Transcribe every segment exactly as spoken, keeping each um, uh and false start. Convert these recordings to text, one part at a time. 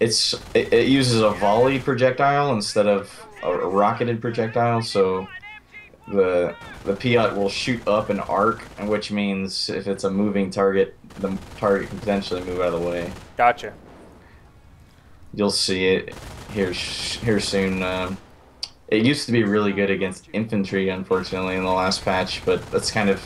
It's it, it uses a volley projectile instead of a rocketed projectile, so the the Piat will shoot up an arc, which means if it's a moving target, the target can potentially move out of the way. Gotcha. You'll see it here here soon. Uh, it used to be really good against infantry, unfortunately, in the last patch, but that's kind of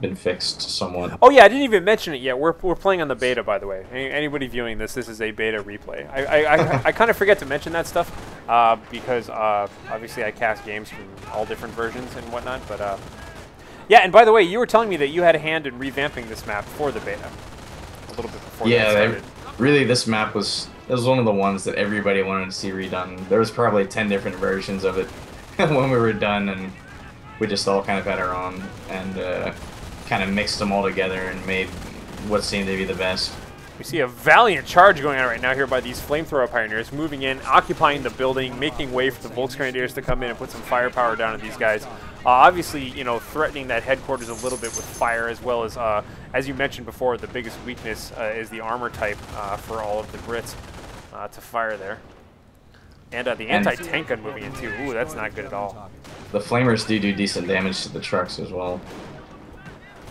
been fixed somewhat. Oh yeah, I didn't even mention it yet. We're we're playing on the beta, by the way. Anybody viewing this, this is a beta replay. I I, I, I kind of forget to mention that stuff uh, because uh, obviously I cast games from all different versions and whatnot. But uh, yeah, and by the way, you were telling me that you had a hand in revamping this map for the beta a little bit before. Yeah, they, really, this map was it was one of the ones that everybody wanted to see redone. There was probably ten different versions of it when we were done, and we just all kind of had our own and. Uh, kind of mixed them all together and made what seemed to be the best. We see a valiant charge going on right now here by these flamethrower pioneers, moving in, occupying the building, making way for the Volksgrenadiers to come in and put some firepower down on these guys. Uh, obviously, you know, threatening that headquarters a little bit with fire, as well as, uh, as you mentioned before, the biggest weakness uh, is the armor type uh, for all of the Brits uh, to fire there. And uh, the anti-tank gun moving in too. Ooh, that's not good at all. The flamers do do decent damage to the trucks as well.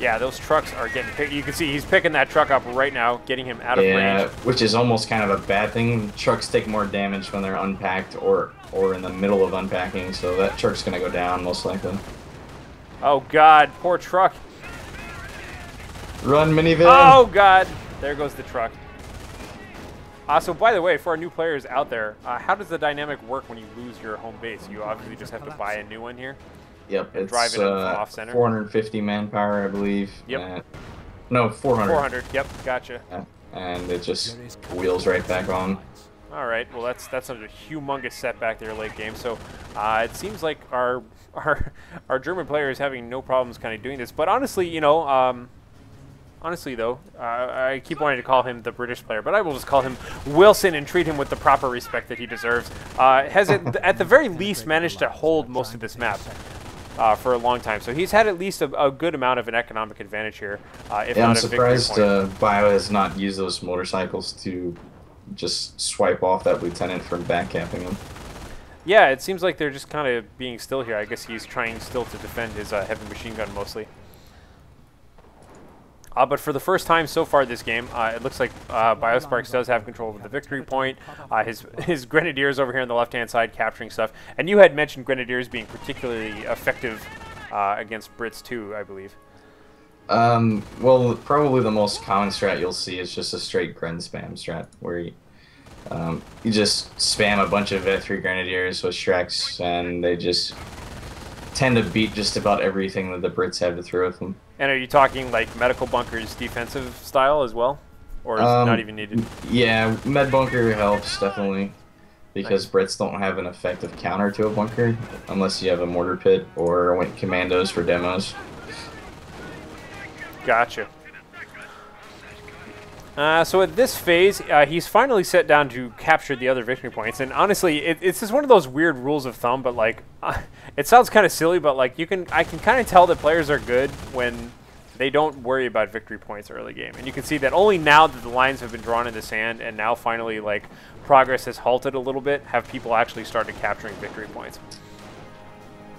Yeah, those trucks are getting picked. You can see he's picking that truck up right now, getting him out of yeah, range. Which is almost kind of a bad thing. Trucks take more damage when they're unpacked or or in the middle of unpacking, so that truck's going to go down most likely. Oh, God. Poor truck. Run, minivan. Oh, God. There goes the truck. Uh, so, by the way, for our new players out there, uh, how does the dynamic work when you lose your home base? You obviously just have to buy a new one here. Yep, it's driving uh, off center. four hundred fifty manpower, I believe. Yep. Uh, no, four hundred. four hundred. Yep, gotcha. Uh, and it just wheels right back on. All right. Well, that's that's a humongous setback there late game. So uh, it seems like our our our German player is having no problems kind of doing this. But honestly, you know, um, honestly though, uh, I keep wanting to call him the British player, but I will just call him Wilson and treat him with the proper respect that he deserves. Uh, has at, at the very least managed to hold most of this map. Uh, for a long time, so he's had at least a, a good amount of an economic advantage here. Uh, if yeah, not I'm a surprised uh, Bio has not used those motorcycles to just swipe off that lieutenant from backcamping him. Yeah, it seems like they're just kind of being still here. I guess he's trying still to defend his uh, heavy machine gun mostly. Uh, but for the first time so far this game, uh, it looks like uh, Bio Sparks does have control over the victory point. Uh, his his Grenadiers over here on the left-hand side capturing stuff. And you had mentioned Grenadiers being particularly effective uh, against Brits too, I believe. Um, well, probably the most common strat you'll see is just a straight Gren spam strat, where you, um, you just spam a bunch of V three Grenadiers with Shreks, and they just tend to beat just about everything that the Brits have to throw at them. And are you talking like medical bunkers defensive style as well? Or is um, it not even needed? Yeah, med bunker helps definitely because nice. Brits don't have an effective counter to a bunker unless you have a mortar pit or went commandos for demos. Gotcha. Uh, so at this phase, uh, he's finally set down to capture the other victory points, and honestly, it, it's just one of those weird rules of thumb. But like, uh, it sounds kind of silly, but like you can, I can kind of tell that players are good when they don't worry about victory points early game, and you can see that only now that the lines have been drawn in the sand, and now finally like progress has halted a little bit, have people actually started capturing victory points.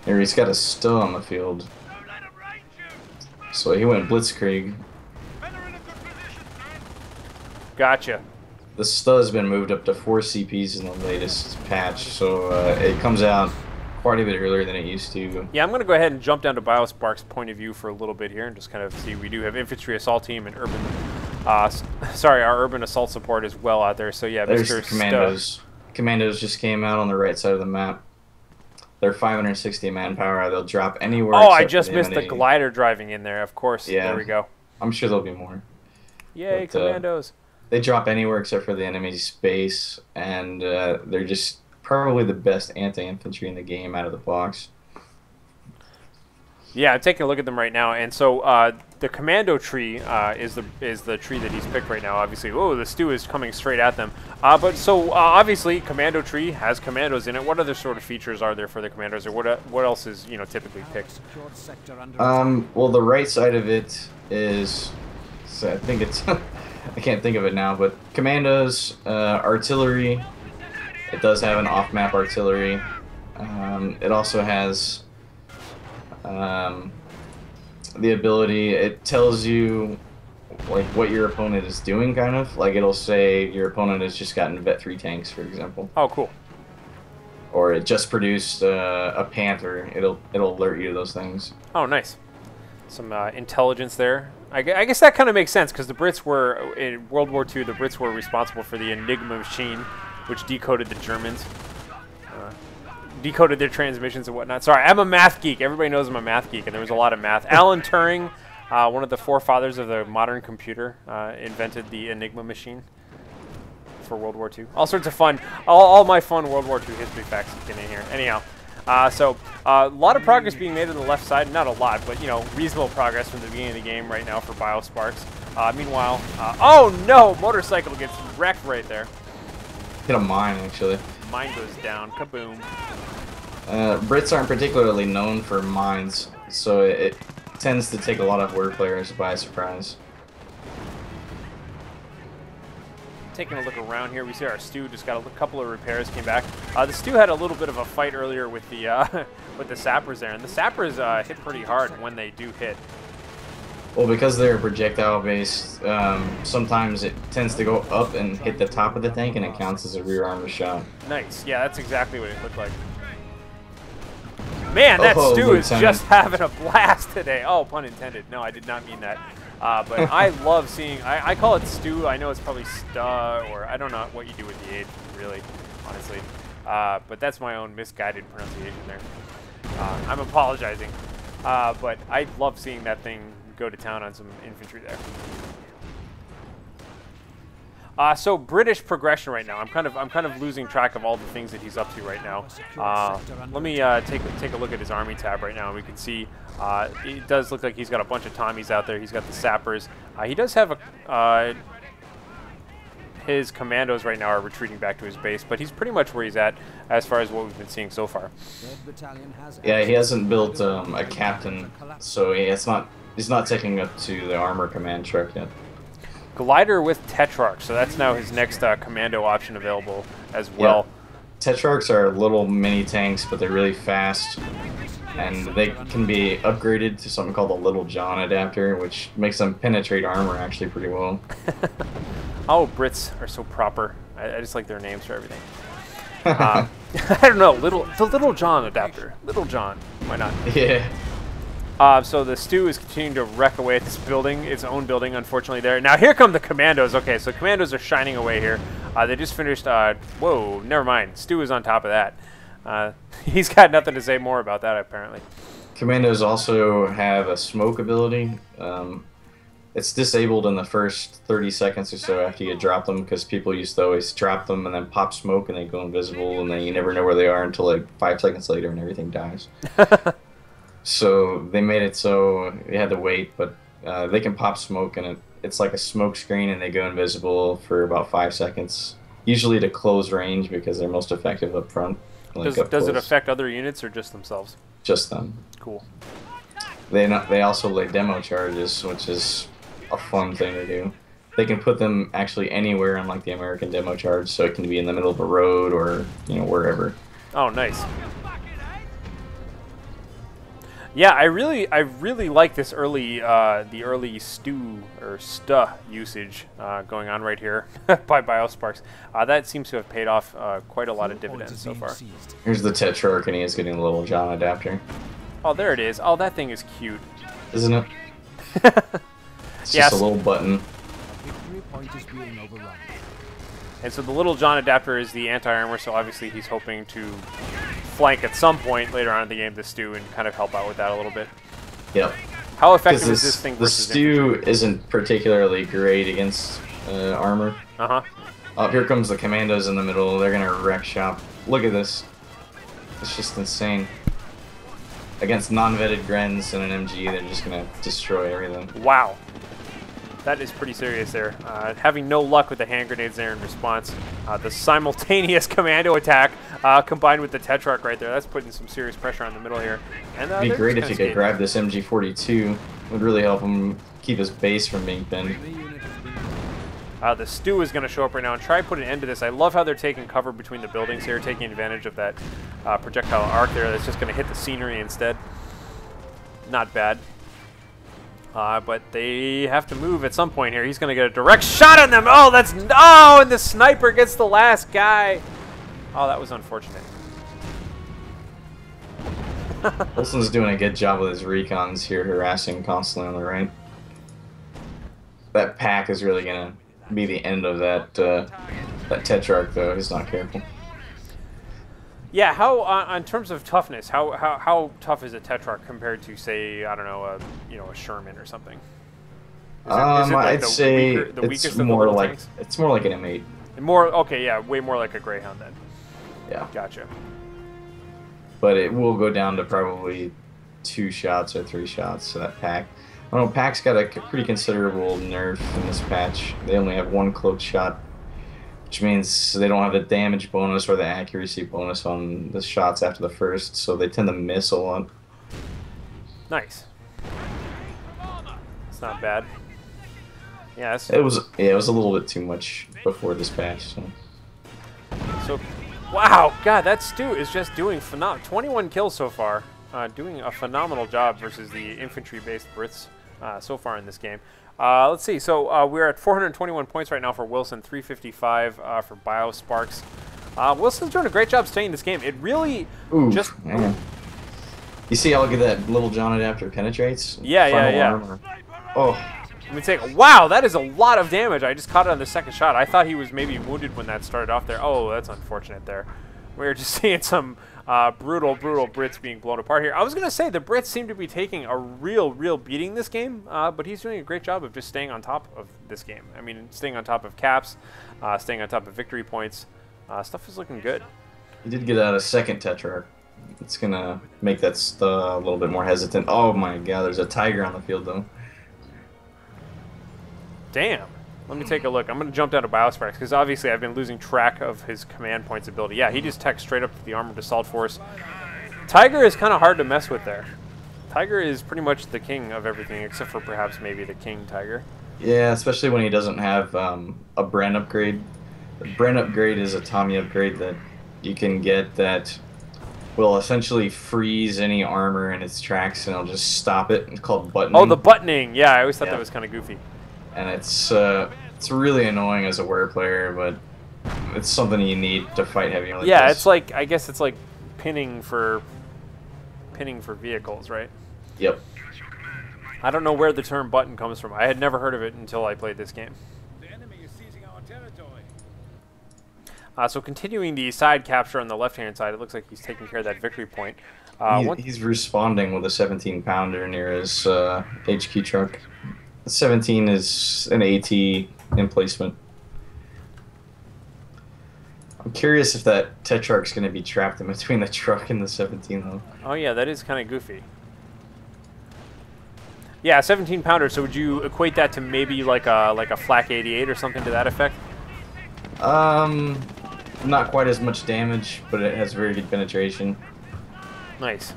Here he's got a StuH on the field, so he went blitzkrieg. Gotcha. The StuH has been moved up to four C Ps in the latest patch, so uh, it comes out quite a bit earlier than it used to. Yeah, I'm going to go ahead and jump down to BioSpark's point of view for a little bit here and just kind of see. We do have infantry assault team and urban, uh, sorry, our urban assault support is well out there. So yeah, there's Mister Commandos. StuH. Commandos just came out on the right side of the map. They're five hundred sixty manpower. They'll drop anywhere. Oh, I just missed the glider driving in there. Of course. Yeah. There we go. I'm sure there'll be more. Yay, but, Commandos. Uh, They drop anywhere except for the enemy's base, and uh, they're just probably the best anti-infantry in the game out of the box. Yeah, I'm taking a look at them right now, and so uh, the commando tree uh, is the is the tree that he's picked right now. Obviously, oh, the StuH is coming straight at them. Uh, but so uh, obviously, commando tree has commandos in it. What other sort of features are there for the commandos, or what uh, what else is you know typically picked? Um, well, the right side of it is, so I think it's. I can't think of it now, but commandos, uh, artillery. It does have an off-map artillery. Um, it also has um, the ability, it tells you like what your opponent is doing, kind of. Like it'll say your opponent has just gotten vet three tanks, for example. Oh, cool. Or it just produced uh, a panther. It'll it'll alert you to those things. Oh, nice. Some uh, intelligence there. I, I guess that kind of makes sense, because the Brits were, in World War Two, the Brits were responsible for the Enigma machine, which decoded the Germans. Uh, decoded their transmissions and whatnot. Sorry, I'm a math geek. Everybody knows I'm a math geek, and there was a lot of math. Alan Turing, uh, one of the forefathers of the modern computer, uh, invented the Enigma machine for World War Two. All sorts of fun. All, all my fun World War Two history facts in here. Anyhow. Uh, so, a uh, lot of progress being made on the left side. Not a lot, but, you know, reasonable progress from the beginning of the game right now for Bio Sparks. Uh, meanwhile, uh, oh no! Motorcycle gets wrecked right there. Hit a mine, actually. Mine goes down. Kaboom. Uh, Brits aren't particularly known for mines, so it, it tends to take a lot of word players by surprise. Taking a look around here, we see our StuH just got a couple of repairs, came back. Uh, the StuH had a little bit of a fight earlier with the uh, with the sappers there, and the sappers uh, hit pretty hard when they do hit. Well, because they're projectile-based, um, sometimes it tends to go up and hit the top of the tank, and it counts as a rear armor shot. Nice. Yeah, that's exactly what it looked like. Man, that oh, StuH is just having a blast today. Oh, pun intended. No, I did not mean that. Uh, but I love seeing, I, I call it StuH, I know it's probably StuH, or I don't know what you do with the A T, really, honestly. Uh, but that's my own misguided pronunciation there. Uh, I'm apologizing. Uh, but I love seeing that thing go to town on some infantry there. Uh, so British progression right now. I'm kind of I'm kind of losing track of all the things that he's up to right now. Uh, let me uh, take take a look at his army tab right now. We can see uh, it does look like he's got a bunch of Tommies out there. He's got the sappers. Uh, he does have a uh, his commandos right now are retreating back to his base, but he's pretty much where he's at as far as what we've been seeing so far. Yeah, he hasn't built um, a captain, so it's not he's not taking up to the armor command truck yet. Glider with Tetrarch, so that's now his next uh, commando option available as well. Yeah. Tetrarchs are little mini tanks, but they're really fast, and they can be upgraded to something called the Little John adapter, which makes them penetrate armor actually pretty well. Oh, Brits are so proper. I, I just like their names for everything. Uh, I don't know, little the Little John adapter. Little John, why not? Yeah. Uh, so the StuH is continuing to wreck away at this building, its own building, unfortunately, there. Now, here come the commandos. Okay, so commandos are shining away here. Uh, they just finished... Uh, whoa, never mind. StuH is on top of that. Uh, he's got nothing to say more about that, apparently. Commandos also have a smoke ability. Um, it's disabled in the first thirty seconds or so after you drop them, because people used to always drop them and then pop smoke and they go invisible, and then you never know where they are until like five seconds later and everything dies. So they made it so you had to wait, but uh, they can pop smoke, and it, it's like a smoke screen, and they go invisible for about five seconds, usually to close range because they're most effective up front. Like does up does it affect other units or just themselves? Just them. Cool. They not, they also lay demo charges, which is a fun thing to do. They can put them actually anywhere, unlike the American demo charge, so it can be in the middle of a road or you know wherever. Oh, nice. Yeah, I really, I really like this early, uh, the early StuH or StuH usage uh, going on right here by BioSparks. Uh, that seems to have paid off uh, quite a lot of dividends so far. Here's the Tetrarch, and he is getting the Little John adapter. Oh, there it is. Oh, that thing is cute, isn't it? It's yeah, just a little button. And so the Little John adapter is the anti-armor, so obviously he's hoping to flank at some point later on in the game the StuH and kind of help out with that a little bit. Yeah. How effective this, is this thing versus the StuH infantry? Isn't particularly great against uh, armor. Uh-huh. Oh, here comes the commandos in the middle. They're going to wreck shop. Look at this. It's just insane. Against non-vetted Grens and an M G, they're just going to destroy everything. Wow. That is pretty serious there. Uh, having no luck with the hand grenades there in response. Uh, the simultaneous commando attack uh, combined with the Tetrarch right there. That's putting some serious pressure on the middle here. And, uh, it'd be great if you could grab this M G forty-two. Would really help him keep his base from being pinned. Uh, the StuH is going to show up right now and try to put an end to this. I love how they're taking cover between the buildings here, taking advantage of that uh, projectile arc there that's just going to hit the scenery instead. Not bad. Uh, but they have to move at some point here. He's going to get a direct shot on them. Oh, that's... Oh, and the sniper gets the last guy. Oh, that was unfortunate. Wilson's doing a good job with his recons here, harassing constantly on the right. That pack is really going to be the end of that, uh, that Tetrarch, though. He's not careful. Yeah, how uh, in terms of toughness, how, how how tough is a Tetrarch compared to, say, I don't know, a you know a Sherman or something? Is it, um, is it like I'd the say weaker, the it's weakest more of the like tanks? It's more like an M eight. More okay, yeah, way more like a Greyhound then. Yeah, gotcha. But it will go down to probably two shots or three shots to that pack. I don't know, pack's got a pretty considerable nerf in this patch. They only have one cloaked shot, which means they don't have the damage bonus or the accuracy bonus on the shots after the first, so they tend to miss a lot. Nice. It's not bad. Yeah, it was. Yeah, it was a little bit too much before this patch. So, so wow, God, that StuH is just doing phenomenal. twenty-one kills so far, uh, doing a phenomenal job versus the infantry-based Brits uh, so far in this game. Uh, let's see, so uh, we're at four hundred twenty-one points right now for Wilson, three fifty-five uh, for Bio Sparks. Uh, Wilson's doing a great job staying in this game. It really Ooh, just... Man. You see how, look at that, Little John adapter penetrates? Yeah, yeah, yeah. Armor. Oh. Let me take... Wow, that is a lot of damage. I just caught it on the second shot. I thought he was maybe wounded when that started off there. Oh, that's unfortunate there. We were just seeing some uh, brutal, brutal Brits being blown apart here. I was going to say the Brits seem to be taking a real, real beating this game, uh, but he's doing a great job of just staying on top of this game. I mean, staying on top of caps, uh, staying on top of victory points. Uh, stuff is looking good. He did get out a second Tetrarch. It's going to make that a little bit more hesitant. Oh, my God. There's a Tiger on the field, though. Damn. Let me take a look. I'm going to jump down to Biosparks because obviously I've been losing track of his command points ability. Yeah, he just techs straight up to the Armored Assault Force. Tiger is kind of hard to mess with there. Tiger is pretty much the king of everything except for perhaps maybe the King Tiger. Yeah, especially when he doesn't have um, a Bren upgrade. The Bren upgrade is a Tommy upgrade that you can get that will essentially freeze any armor in its tracks and it'll just stop it. It's called buttoning. Oh, the buttoning! Yeah, I always thought yeah. that was kind of goofy. And it's uh, it's really annoying as a warrior player, but it's something you need to fight heavy. Like yeah, this. It's like I guess it's like pinning for pinning for vehicles, right? Yep. I don't know where the term button comes from. I had never heard of it until I played this game. The enemy is seizing our territory. Uh, so continuing the side capture on the left-hand side, it looks like he's taking care of that victory point. Uh, he, one he's responding with a seventeen pounder near his uh, H Q truck. seventeen is an A T emplacement. I'm curious if that Tetrarch's going to be trapped in between the truck and the seventeen, though. Oh, yeah, that is kind of goofy. Yeah, seventeen pounder, so would you equate that to maybe like a like a Flak eighty-eight or something to that effect? Um, not quite as much damage, but it has very good penetration. Nice.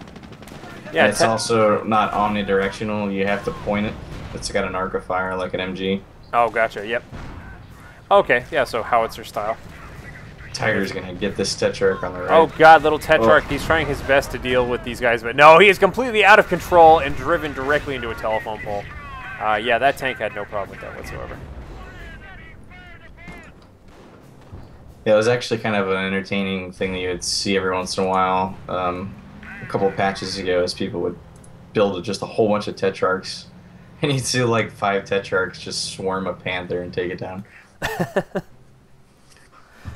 Yeah, and it's also not omnidirectional. You have to point it. It's got an arc of fire like an M G. Oh, gotcha. Yep. Okay. Yeah. So howitzer style. Tiger's gonna get this Tetrarch on the right. Oh God, little Tetrarch. Oh. He's trying his best to deal with these guys, but no, he is completely out of control and driven directly into a telephone pole. Uh, yeah, that tank had no problem with that whatsoever. Yeah, it was actually kind of an entertaining thing that you would see every once in a while. Um, a couple patches ago, as people would build just a whole bunch of Tetrarchs. And you'd see like five Tetrarchs just swarm a panther and take it down.